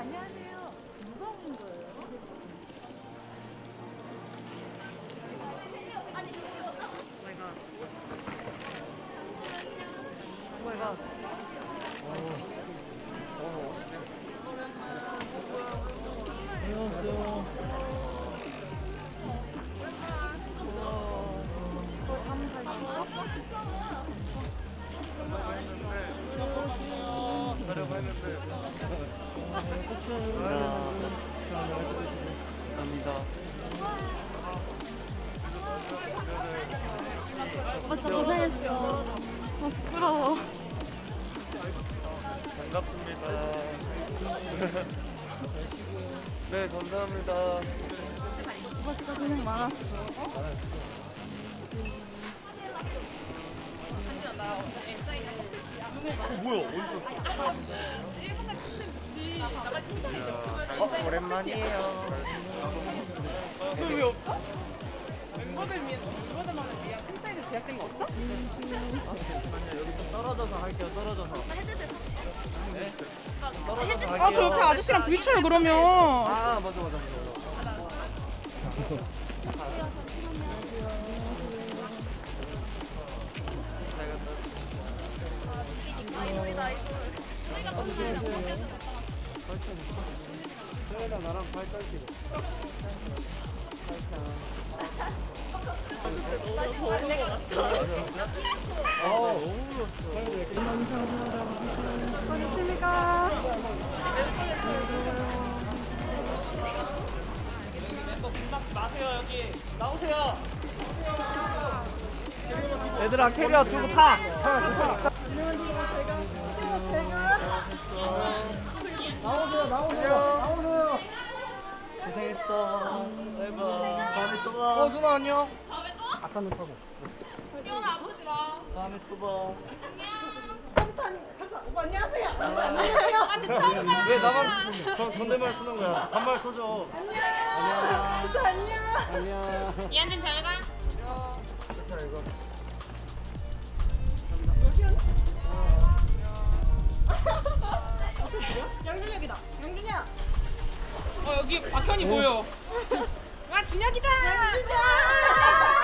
안녕하세요. 누가 오는 거예요? 오마이갓. 안녕하세요. 오빠 진짜 고생했어. 부끄러워. 반갑습니다. 네, 감사합니다. 오빠 진짜 고생 많았어. 뭐야, 어디 있었어? 오랜만이에요. 그럼 왜 없어? 멤버들 위해서 멤버들만을 위한 팬사인을 제작된 거 없어? 잠시만요, 여기 좀 떨어져서 할게요. 떨어져서. 헤드셋. 네. 떨어져서 할게요. 아, 저 옆에 아저씨랑 부딪혀요 그러면. 아, 맞아. 저희랑 나랑 발달 끼고 얘들아 캐리어 두고 타! 나오세요. 고생했어. 다음에 또 봐. 누나 안녕. 다음에 또? 아까는 타고. 지원아 아프지 마. 다음에 또 봐. 안녕. 오빠 안녕하세요. 아 진짜 한다. 왜 나만 존댓말 쓰는 거야? 반말 써줘. 안녕. 진짜 안녕. 이한준 잘 가. 안녕. 잘 가. 양준혁이다. 양준혁. 여기 박현이 보여. 아, 준혁이다. 양준혁.